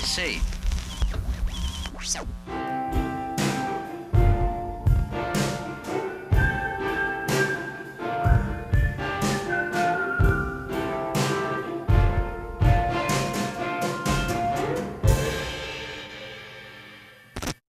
See.